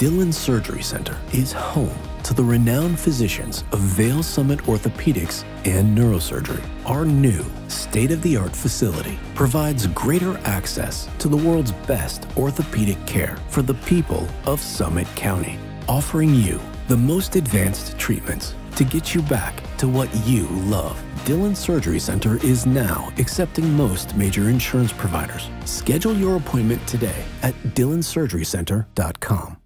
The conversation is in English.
Dillon Surgery Center is home to the renowned physicians of Vail Summit Orthopedics and Neurosurgery. Our new state-of-the-art facility provides greater access to the world's best orthopedic care for the people of Summit County, offering you the most advanced treatments to get you back to what you love. Dillon Surgery Center is now accepting most major insurance providers. Schedule your appointment today at dillonsurgerycenter.com.